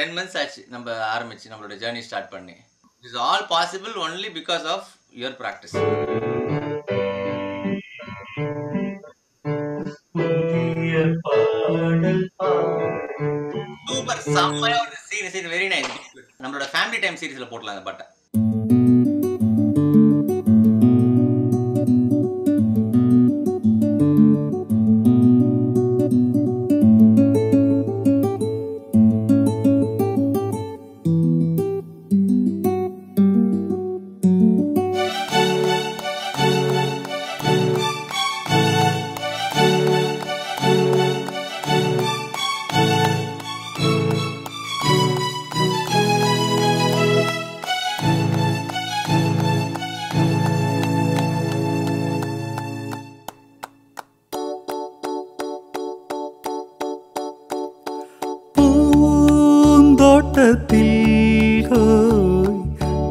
10 months achi namba aarambichi nammaloda journey start panni. This is all possible only because of your practice. Super sammaya or series is very nice. Nammaloda family time series la potla andha patta.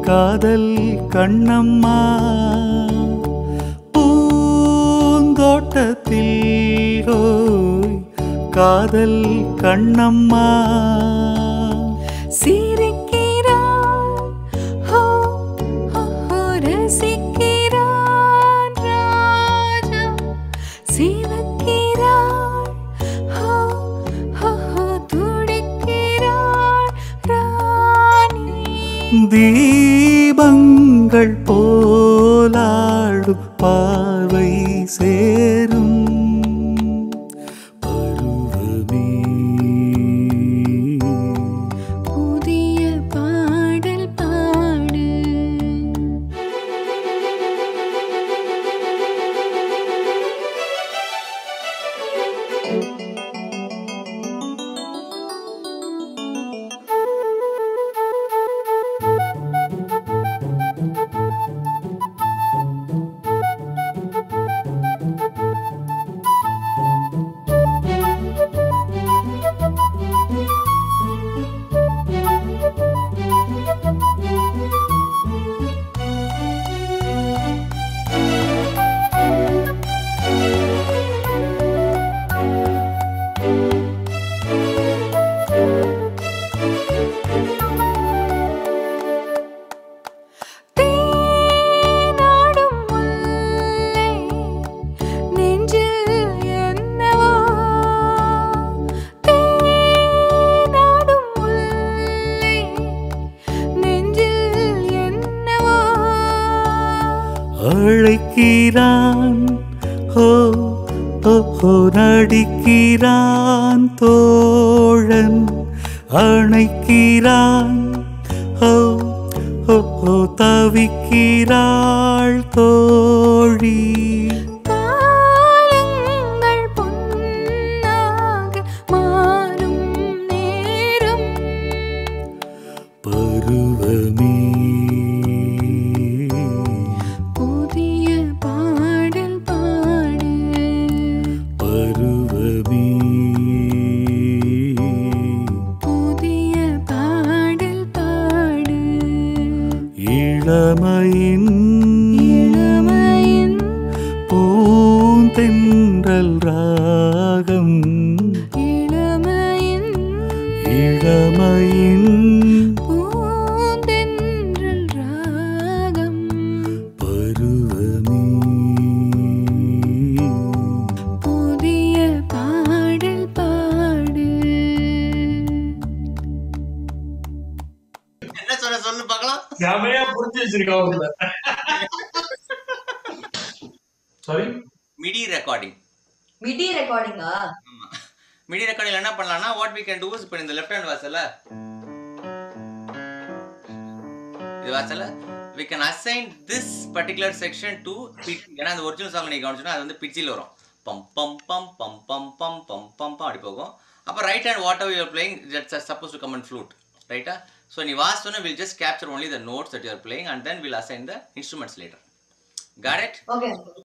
காதல் கண்ணம்மா பூந்தோட்டத்தில் ஓய் காதல் கண்ணம்மா சிரிக்கிறார் ஹோ ஹோ ரசிக்கிறார் ராஜம் சிவக்கிறார் ஹோ ஹோ துடிக்கிறார் ராணி தீபங்கள் போலாடு பார்வை சேரும் பருவமே புதிய பாடல் பாடு அழைக்கிறான் ஹோ ஹோ நடிக்கிறான் தோழன் அணைக்கிறான் ஹோ ஹோ தவிக்கிறாள் தோழி what we can do is put in the left hand vasala we can assign this particular section to pitch ena the original song ni kaanchuna adu pitch il varum pam pam pam pam pam pam pam pam paadi pogum appo right hand whatever you are playing that's supposed to come on flute right so ni vasthona we'll just capture only the notes that you are playing and then we'll assign the instruments later got it okay